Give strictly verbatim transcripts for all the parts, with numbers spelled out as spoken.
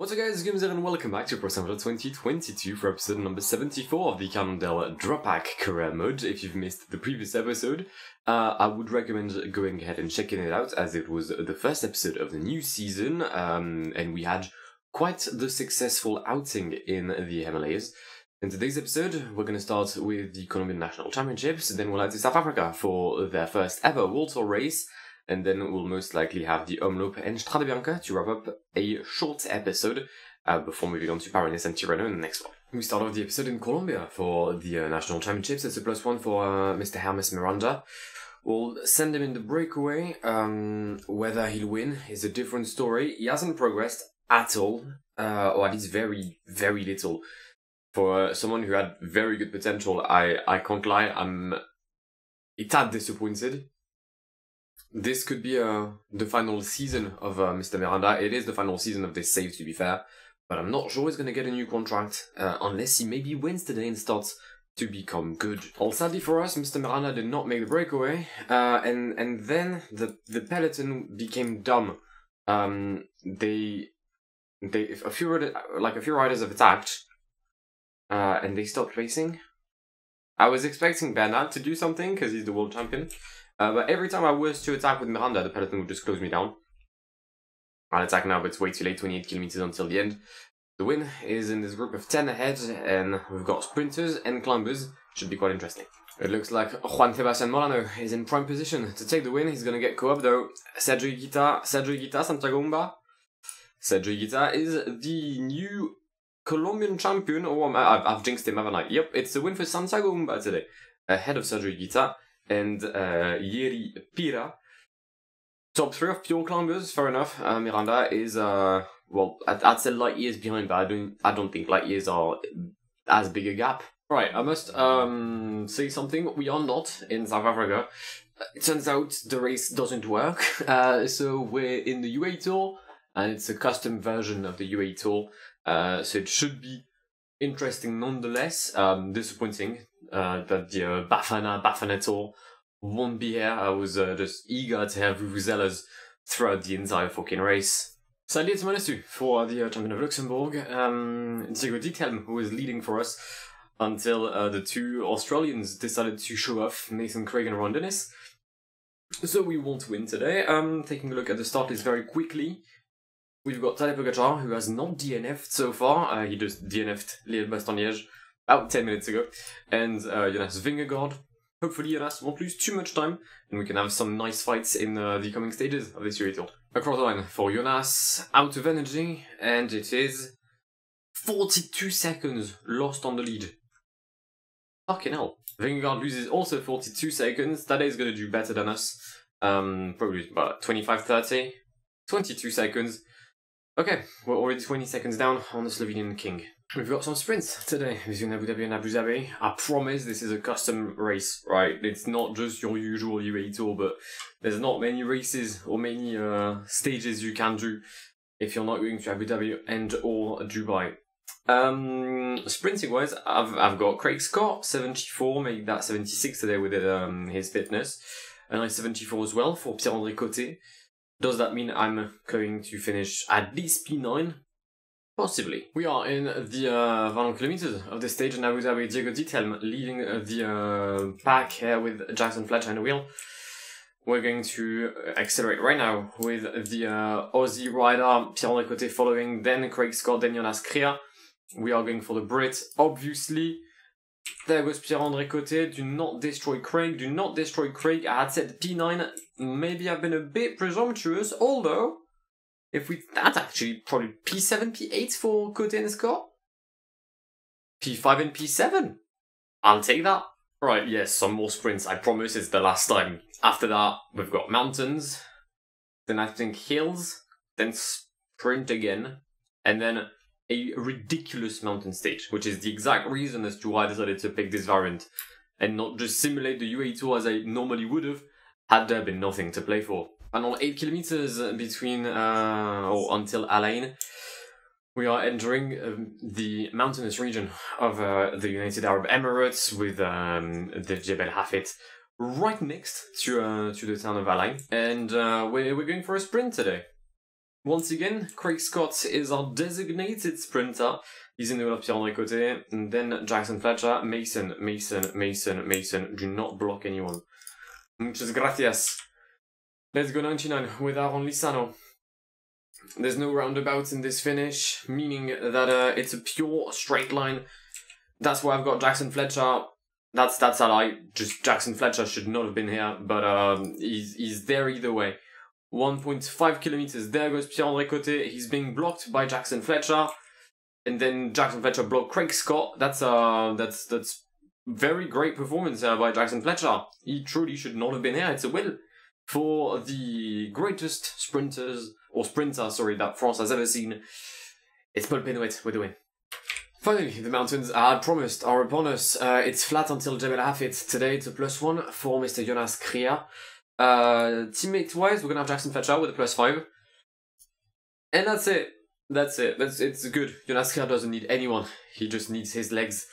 What's up guys, it's Gamzer and welcome back to ProSanta twenty twenty-two for episode number seventy-four of the Cannondale Dropac career mode. If you've missed the previous episode, uh, I would recommend going ahead and checking it out as it was the first episode of the new season, um, and we had quite the successful outing in the Himalayas. In today's episode, we're going to start with the Colombian National Championships, then we'll head to South Africa for their first ever World Tour race, and then we'll most likely have the Omloop and Strade Bianca to wrap up a short episode uh, before moving on to Pyrenees and Tirreno in the next one. We start off the episode in Colombia for the uh, National Championships. It's a plus one for uh, Mister Hermes Miranda. We'll send him in the breakaway. Um, whether he'll win is a different story. He hasn't progressed at all, uh, or at least very, very little. For uh, someone who had very good potential, I, I can't lie, I'm a tad disappointed. This could be uh, the final season of uh, Mister Miranda. It is the final season of this save, to be fair. But I'm not sure he's going to get a new contract, uh, unless he maybe wins today and starts to become good. Well, sadly for us, Mister Miranda did not make the breakaway. Uh, and, and then the, the peloton became dumb. Um, they, they, a few, like a few riders have attacked, uh, and they stopped racing. I was expecting Bernard to do something, because he's the world champion. Uh, but every time I was to attack with Miranda, the peloton would just close me down. I'll attack now, but it's way too late, twenty-eight kilometers until the end. The win is in this group of ten ahead, and we've got sprinters and climbers. Should be quite interesting. It looks like Juan Sebastian Molano is in prime position to take the win. He's going to get co-op though. Sergio Higuita, Sergio Higuita, Santiago Umba. Sergio Higuita is the new Colombian champion. Oh, I've, I've jinxed him, haven't I? Yep, it's the win for Santiago Umba today, ahead of Sergio Higuita and uh, Yeri Pira. Top three of pure climbers, fair enough. Uh, Miranda is, uh, well, I'd, I'd say light years behind, but I don't, I don't think light years are as big a gap. Right, I must um, say something. We are not in South Africa. It turns out the race doesn't work. Uh, so we're in the U A E Tour, and it's a custom version of the U A E Tour. Uh, so it should be interesting nonetheless. Um, disappointing. Uh, that the uh, Bafana, Bafana Tour won't be here. I was uh, just eager to have Vuvuzelas throughout the entire fucking race. Sadly, it's minus two for the uh, champion of Luxembourg. Um, Diego Diethelm, who was leading for us until uh, the two Australians decided to show off, Mason Ray and Ron Dennis. So we won't win today. Um, taking a look at the start list very quickly. We've got Tadej Pogacar, who has not D N F'd so far. Uh, he just D N F'd Liège-Bastogne-Liège about ten minutes ago, and uh, Jonas Vingegaard. Hopefully Jonas won't lose too much time, and we can have some nice fights in uh, the coming stages of this U A E Tour. Across the line for Jonas, out of energy, and it is forty-two seconds lost on the lead. Fucking hell. Vingegaard loses also forty-two seconds. Tadej is going to do better than us. Um, probably about twenty-five thirty. twenty-two seconds. Okay, we're already twenty seconds down on the Slovenian King. We've got some sprints today between Abu Dhabi and Abu Dhabi. I promise this is a custom race, right? It's not just your usual U A E Tour, but there's not many races or many uh, stages you can do if you're not going to Abu Dhabi and or Dubai. Um, sprinting wise, I've, I've got Craig Scott, seventy-four, made that seventy-six today with um, his fitness. And I seventy-four as well for Pierre-André Côté. Does that mean I'm going to finish at least P nine? Possibly. We are in the uh, final kilometers of the stage, and Abu Dhabi Diego Diethelm leading uh, the uh, pack here with Jackson Fletcher on the wheel. We're going to accelerate right now with the uh, Aussie rider Pierre-André Côté following, then Craig Scott, then Yonas Krier. We are going for the Brit, obviously. There goes Pierre-André Côté. Do not destroy Craig. Do not destroy Craig. I had said P nine. Maybe I've been a bit presumptuous, although... If we, that's actually probably P seven, P eight for Côté and Scott. P five and P seven. I'll take that. Right, yes, some more sprints. I promise it's the last time. After that, we've got mountains. Then I think hills. Then sprint again. And then a ridiculous mountain stage, which is the exact reason as to why I decided to pick this variant and not just simulate the U A E Tour as I normally would have had there been nothing to play for. And on eight kilometers between, uh, or until Alain, we are entering um, the mountainous region of uh, the United Arab Emirates with um, the Jebel Hafeet right next to uh, to the town of Alain. And uh, we're, we're going for a sprint today. Once again, Craig Scott is our designated sprinter. He's in the wheel of Pierre-André Côté, and then Jackson Fletcher, Mason, Mason, Mason, Mason. Do not block anyone. Muchas gracias. Let's go ninety-nine with Aaron Lissano. There's no roundabout in this finish, meaning that uh, it's a pure straight line. That's why I've got Jackson Fletcher. That's that's how I just Jackson Fletcher should not have been here, but um, he's he's there either way. one point five kilometers. There goes Pierre-André Côté. He's being blocked by Jackson Fletcher, and then Jackson Fletcher blocked Craig Scott. That's uh that's that's very great performance uh, by Jackson Fletcher. He truly should not have been here. It's a win for the greatest sprinters or sprinter, sorry, that France has ever seen. It's Paul Pénouet with the win. Finally, the mountains I had promised are upon us. Uh, it's flat until Jebel Hafeet. Today it's a plus one for Mister Jonas Krier. Uh, Teammate-wise, we're going to have Jackson Fletcher with a plus five. And that's it. That's it. That's, it's good. Jonas Krier doesn't need anyone. He just needs his legs.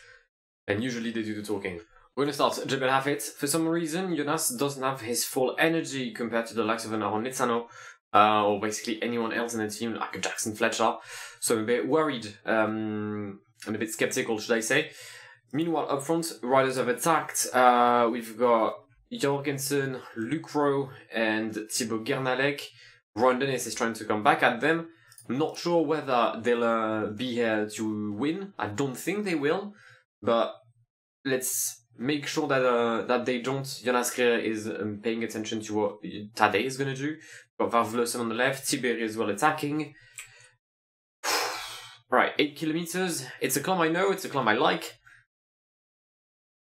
And usually they do the talking. We're going to start Jebel Hafeet. For some reason, Jonas doesn't have his full energy compared to the likes of an Aaron Lissano. Uh, or basically anyone else in the team, like a Jackson Fletcher. So I'm a bit worried. Um... I'm a bit skeptical, should I say. Meanwhile, up front, riders have attacked. Uh, we've got Jorgenson, Lucro, and Thibaut Gernalec. Ron Dennis is trying to come back at them. I'm not sure whether they'll uh, be here to win. I don't think they will, but let's make sure that uh, that they don't. Jonas Krier is um, paying attention to what Tadej is going to do. We've got Vlasov on the left, Tiberi as well attacking. Right, eight kilometers. It's a climb I know, it's a climb I like.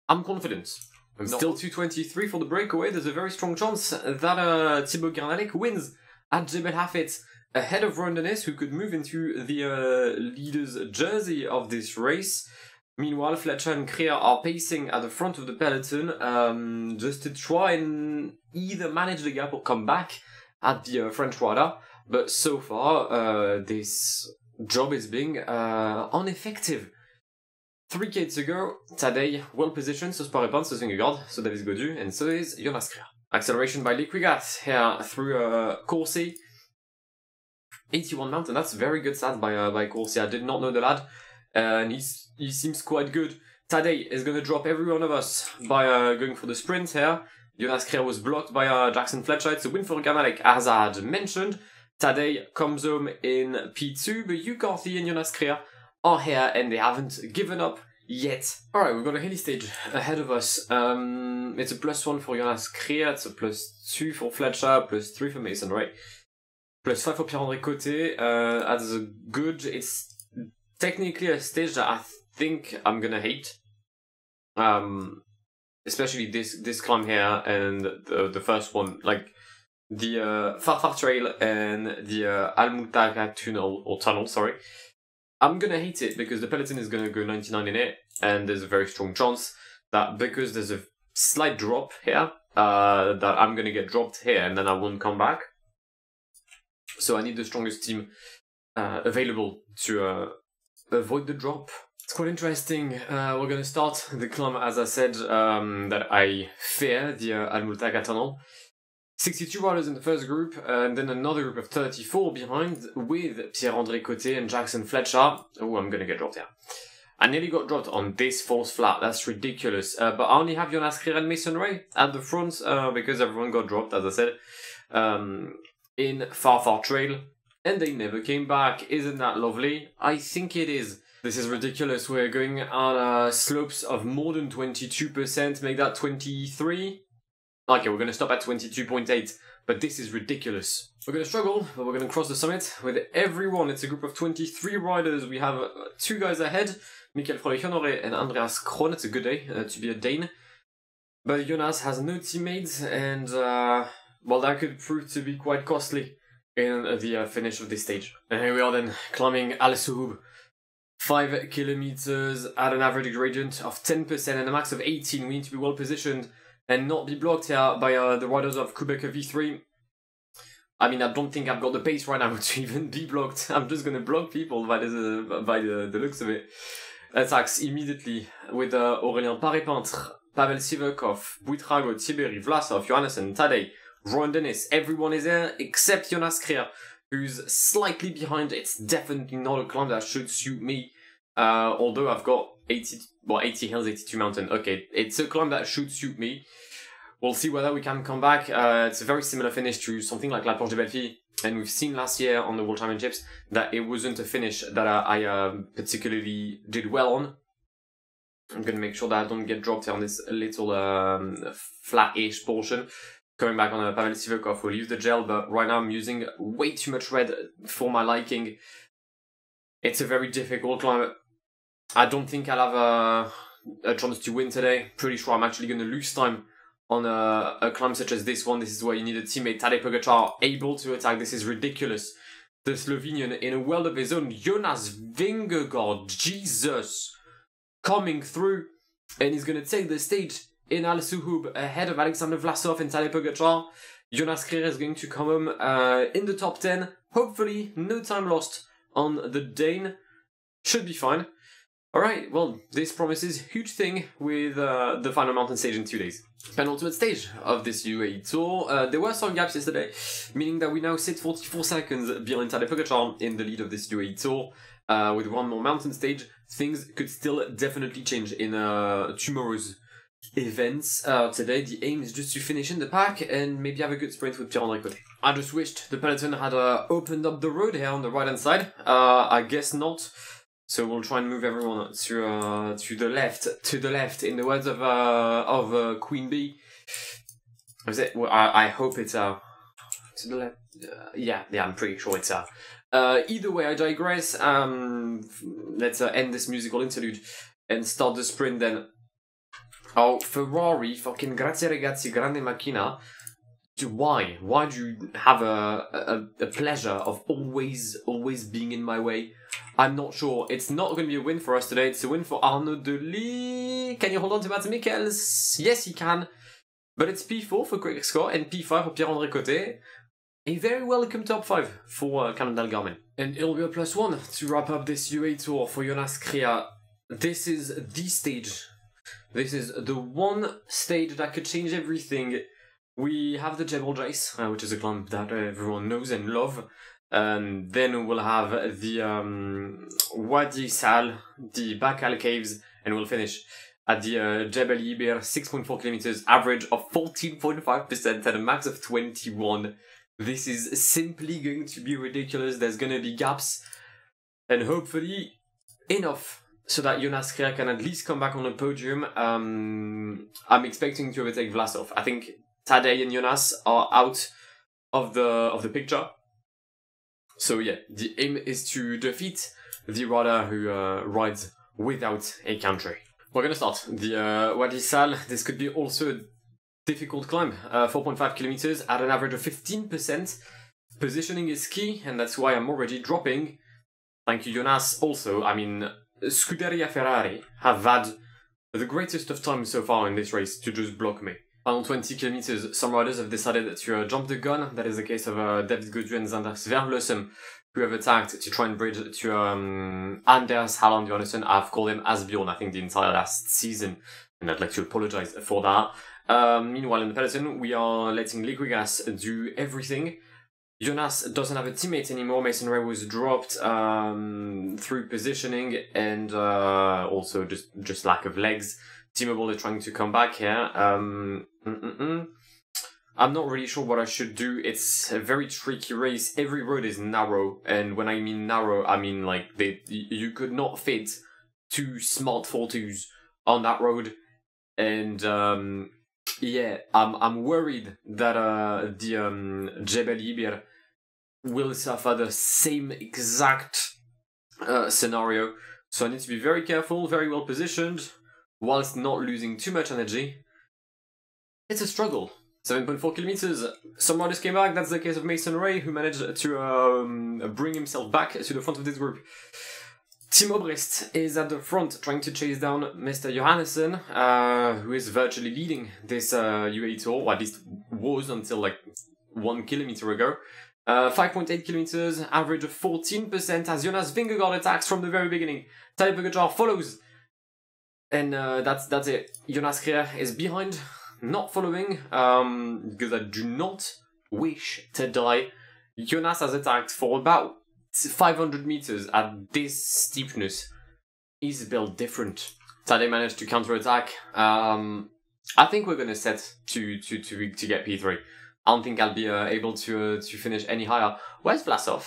I'm confident. I'm still two twenty-three for the breakaway. There's a very strong chance that uh, Thibaut Gernalec wins at Jebel Hafeet, ahead of Ron Dennis, who could move into the uh, leader's jersey of this race. Meanwhile, Fletcher and Krier are pacing at the front of the peloton, um, just to try and either manage the gap or come back at the uh, French rider. But so far, uh, this job is being uh, ineffective. three K to go. Tadej well positioned, so Sparepans, so Vingegaard, so Davis Gaudu, and so is Jonas Krier. Acceleration by Liquigat here through uh, Corsi. eighty-one mountain, that's very good stat by uh, by Corsi. I did not know the lad, uh, and he's, he seems quite good. Tadej is going to drop every one of us by uh, going for the sprint here. Jonas Krier was blocked by uh, Jackson Fletcher. It's a win for Gernalec, as I had mentioned. Tadej comes home in P two, but Ucarthy and Jonas Krier are here and they haven't given up yet. Alright, we've got a hilly stage ahead of us. Um, it's a plus one for Jonas Krier, it's a plus two for Fletcher, plus three for Mason Ray, plus five for Pierre-André Côté. Uh, that's a good, it's technically a stage that I think I'm gonna hate. Um, especially this, this climb here and the, the first one, like the uh, Farfar Trail and the uh, Al Mutaka tunnel, or tunnel, sorry. I'm gonna hate it because the peloton is gonna go ninety-nine in it, and there's a very strong chance that because there's a slight drop here, uh, that I'm gonna get dropped here and then I won't come back. So I need the strongest team uh, available to uh, avoid the drop. It's quite interesting. Uh, we're gonna start the climb, as I said, um, that I fear, the uh, Al Mutaka tunnel. sixty-two riders in the first group, uh, and then another group of thirty-four behind with Pierre-André Côté and Jackson Fletcher. Oh, I'm gonna get dropped here. I nearly got dropped on this false flat, that's ridiculous. Uh, but I only have Jonas Krier and Mason Ray at the front uh, because everyone got dropped, as I said, um, in Farfar Trail, and they never came back. Isn't that lovely? I think it is. This is ridiculous. We're going on uh, slopes of more than twenty-two percent, make that twenty-three. Okay, we're going to stop at twenty-two point eight, but this is ridiculous. We're going to struggle, but we're going to cross the summit with everyone. It's a group of twenty-three riders. We have two guys ahead, Mikael Froelich-Honoré and Andreas Kron. It's a good day uh, to be a Dane. But Jonas has no teammates, and uh, well, that could prove to be quite costly in the uh, finish of this stage. And here we are then, climbing Al Suhub. Five kilometers at an average gradient of ten percent and a max of eighteen. We need to be well positioned and not be blocked here by uh, the riders of Kubeka V three. I mean, I don't think I've got the pace right now to even be blocked. I'm just going to block people by the, by the, the looks of it. Attacks immediately with uh, Aurélien Paré-Peintre, Pavel Sivakov, Buitrago, Tiberi, Vlasov, Johannes and Tadej, Ron Dennis. Everyone is there except Jonas Krier. who's slightly behind. It's definitely not a climb that should suit me. Uh, although I've got eighty, well, eighty hills, eighty-two mountain. Okay, it's a climb that should suit me. We'll see whether we can come back. Uh, it's a very similar finish to something like La Planche de Belleville. And we've seen last year on the World Championships that it wasn't a finish that I, I uh, particularly did well on. I'm going to make sure that I don't get dropped on this little um, flat-ish portion. Coming back on uh, Pavel Sivakov, we'll use the gel, but right now I'm using way too much red for my liking. It's a very difficult climb. I don't think I'll have a, a chance to win today. Pretty sure I'm actually going to lose time on a, a climb such as this one. This is where you need a teammate. Tadej Pogacar able to attack. This is ridiculous. The Slovenian in a world of his own. Jonas Vingegaard, Jesus, coming through, and he's going to take the stage in Al Suhub ahead of Alexander Vlasov and Tadej Pogacar. Jonas Krier is going to come home uh, in the top ten. Hopefully, no time lost on the Dane. Should be fine. Alright, well, this promises huge thing with uh, the final mountain stage in two days. Penultimate stage of this U A E Tour. Uh, there were some gaps yesterday, meaning that we now sit forty-four seconds behind Tadej Pogacar in the lead of this U A E Tour. Uh, with one more mountain stage, things could still definitely change in uh, tomorrow's events. Uh, today, the aim is just to finish in the pack and maybe have a good sprint with Pierre-André Côté. I just wished the peloton had uh, opened up the road here on the right-hand side. Uh, I guess not. So we'll try and move everyone to uh, to the left, to the left. In the words of uh, of uh, Queen Bee, is it? Well, I, I hope it's uh, to the left. Uh, yeah, yeah, I'm pretty sure it's uh. uh either way, I digress. Um, let's uh, end this musical interlude and start the sprint then. Oh, Ferrari! Fucking grazie ragazzi, grande macchina. Why? Why do you have a, a, a pleasure of always, always being in my way? I'm not sure. It's not going to be a win for us today. It's a win for Arnaud Delis. Can you hold on to Mads Mikkels? Yes, he can. But it's P four for Craig Scott and P five for Pierre-André Côté. A very welcome top five for uh, Cannondale Garmin. And it'll be a plus one to wrap up this U A E Tour for Jonas Krier. This is the stage. This is the one stage that could change everything. We have the Jebel Jace, uh, which is a climb that uh, everyone knows and loves. Um, then we'll have the um, Wadi Sal, the Bakal Caves, and we'll finish at the uh, Jebel Iber, six point four kilometers, average of fourteen point five percent at a max of twenty-one. This is simply going to be ridiculous. There's going to be gaps, and hopefully enough so that Jonas Krier can at least come back on the podium. Um, I'm expecting to overtake Vlasov. I think Tadej and Jonas are out of the of the picture. So yeah, the aim is to defeat the rider who uh, rides without a country. We're gonna start the uh, Wadi Sal. This could be also a difficult climb, uh, four point five kilometers at an average of fifteen percent. Positioning is key, and that's why I'm already dropping. Thank you, Jonas. Also, I mean, Scuderia Ferrari have had the greatest of times so far in this race to just block me. Around twenty kilometers, some riders have decided to uh, jump the gun. That is the case of uh, Davis Gaudu and Zanders Verlössum, who have attacked to try and bridge to um, Anders Halland Johansson. I've called him Asbjorn, I think, the entire last season, and I'd like to apologize for that. Um, meanwhile, in the peloton, we are letting Liquigas do everything. Jonas doesn't have a teammate anymore. Mason Ray was dropped um, through positioning and uh, also just, just lack of legs. Teamable is trying to come back here. Um, mm -mm -mm. I'm not really sure what I should do. It's a very tricky race. Every road is narrow, and when I mean narrow, I mean like they, you could not fit two smart four twos on that road. And um, yeah, I'm I'm worried that uh, the um, Jebel Iber will suffer the same exact uh, scenario. So I need to be very careful, very well positioned, whilst not losing too much energy. It's a struggle. seven point four kilometers. Some riders came back. That's the case of Mason Ray, who managed to um, bring himself back to the front of this group. Timo Brest is at the front, trying to chase down Mister Johansson, uh, who is virtually leading this uh, U A E Tour, or at least was until like one kilometer ago. Uh, five point eight kilometers, average of fourteen percent, as Jonas Vingegaard attacks from the very beginning. Tadej Pogacar follows. And uh, that's that's it. Jonas Krier is behind, not following, um, because I do not wish to die Jonas has attacked for about five hundred meters at this steepness. He's built different. Tadej managed to counterattack. Um, I think we're going to set to, to, to, to get P three. I don't think I'll be uh, able to uh, to finish any higher. Where's Vlasov?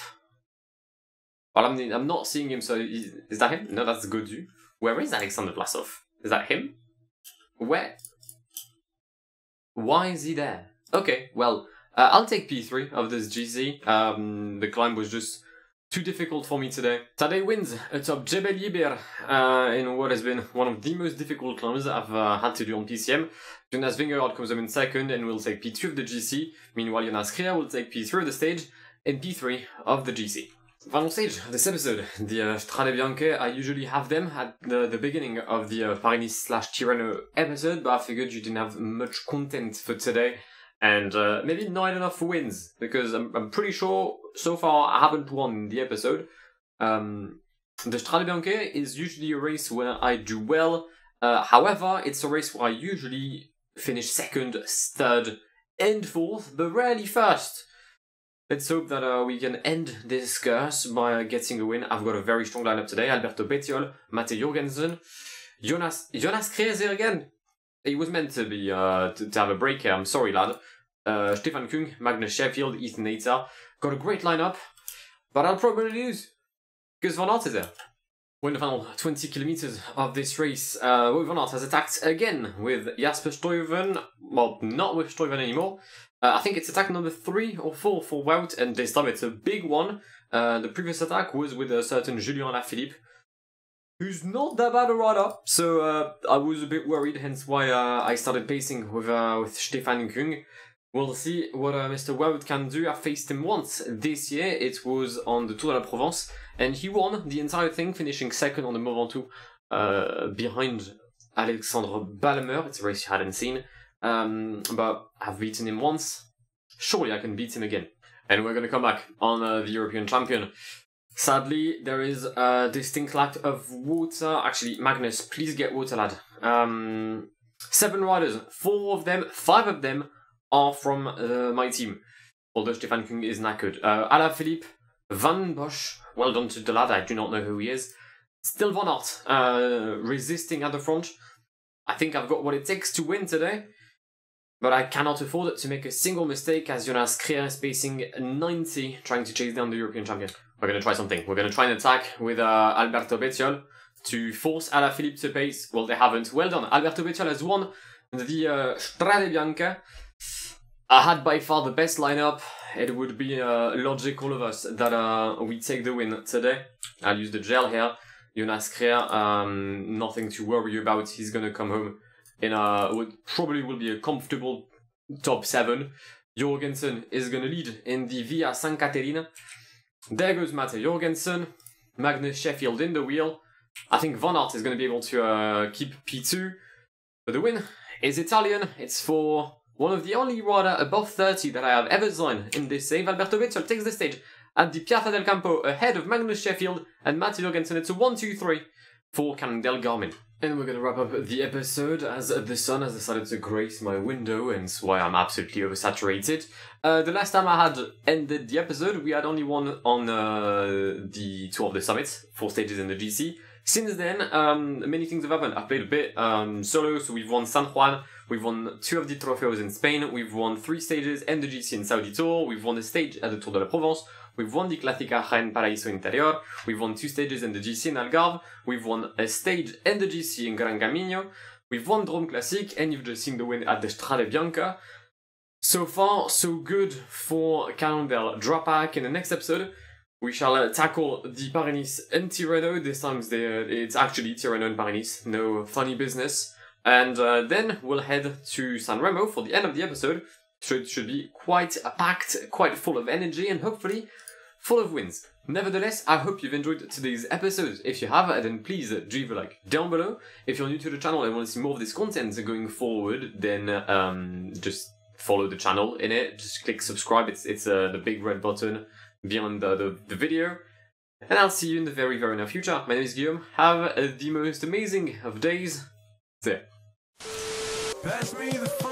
Well, I'm, I'm not seeing him, so is, is that him? No, that's Gaudu. Where is Alexander Vlasov? Is that him? Where? Why is he there? Okay, well, uh, I'll take P three of this G C. Um, the climb was just too difficult for me today. Tadej wins atop Jebel Hafeet uh, in what has been one of the most difficult climbs I've uh, had to do on P C M. Jonas Vingegaard comes up in second and will take P two of the G C. Meanwhile, Jonas Krier will take P three of the stage and P three of the G C. Final stage of this episode, the uh, Strade Bianche. I usually have them at the, the beginning of the uh, Paris slash Tirreno episode, but I figured you didn't have much content for today. And uh, maybe not enough wins, because I'm, I'm pretty sure so far I haven't won the episode. Um, the Strade Bianche is usually a race where I do well. Uh, however, it's a race where I usually finish second, third, and fourth, but rarely first. Let's hope that uh, we can end this curse by getting a win. I've got a very strong lineup today. Alberto Bettiol, Matteo Jorgenson, Jonas Jonas Krieger again. It was meant to be uh, to, to have a break here. I'm sorry, lad. Uh, Stefan Küng, Magnus Sheffield, Ethan Hayter. Got a great lineup, but I'll probably lose because Van Aert is there. We're in the final twenty kilometers of this race. Uh, Wout van Aert has attacked again with Jasper Stuyven. Well, not with Stuyven anymore. Uh, I think it's attack number three or four for Wout, and this time it's a big one. Uh, the previous attack was with a certain Julian Alaphilippe, who's not that bad a rider, so uh, I was a bit worried, hence why uh, I started pacing with uh, with Stefan Küng. We'll see what uh, Mister Wout can do. I faced him once this year, it was on the Tour de la Provence, and he won the entire thing, finishing second on the Mont Ventoux, uh, behind Alexandre Balmer. It's a race you hadn't seen, um, but I've beaten him once, surely I can beat him again. And we're going to come back on uh, the European champion. Sadly, there is a distinct lack of water. Actually, Magnus, please get water, lad. Um, seven riders, four of them, five of them are from uh, my team. Although Stefan Küng is knackered. Uh, Alaphilippe, Van Bosch, well done to the lad, I do not know who he is. Still Van Aert, uh, resisting at the front. I think I've got what it takes to win today. But I cannot afford to make a single mistake as Jonas Krier is pacing ninety, trying to chase down the European champion. We're going to try something. We're going to try an attack with uh, Alberto Bettiol to force Alaphilippe to pace. Well, they haven't. Well done. Alberto Bettiol has won the uh, Strade Bianche. I had by far the best lineup. It would be uh, logical of us that uh, we take the win today. I'll use the gel here. Jonas Krier, um, nothing to worry about. He's going to come home in a, what probably will be a comfortable top seven. Jorgensen is going to lead in the Via San Caterina. There goes Matteo Jorgensen, Magnus Sheffield in the wheel. I think Van Aert is going to be able to uh, keep P two. But the win is Italian. It's for one of the only rider above thirty that I have ever signed in this save. Alberto Bettiol takes the stage at the Piazza del Campo ahead of Magnus Sheffield and Matteo Jorgensen. It's a one two three for Cannondale Garmin. And we're going to wrap up the episode as the sun has decided to grace my window, and so I'm absolutely oversaturated. Uh, the last time I had ended the episode, we had only one on uh, the Tour of the Summit, four stages in the G C. Since then, um, many things have happened. I've played a bit um, solo, so we've won San Juan, we've won two of the trophies in Spain, we've won three stages and the G C in Saudi Tour, we've won a stage at the Tour de la Provence, we've won the Clásica Jaén Paraíso Interior, we've won two stages in the G C in Algarve, we've won a stage and the G C in Gran Camino, we've won Drôme Classique, and you've just seen the win at the Strade Bianche. So far, so good for Cannondale. Drop back in the next episode. We shall uh, tackle the Paris-Nice and Tirreno. This time they, uh, it's actually Tirreno and Paris-Nice, no funny business. And uh, then we'll head to San Remo for the end of the episode. So it should be quite packed, quite full of energy, and hopefully full of wins. Nevertheless, I hope you've enjoyed today's episode. If you have, then please leave a like down below. If you're new to the channel and want to see more of this content going forward, then um, just follow the channel in it. Just click subscribe. It's, it's uh, the big red button beyond the, the, the video. And I'll see you in the very, very near future. My name is Guillaume. Have uh, the most amazing of days. See ya. Pass me the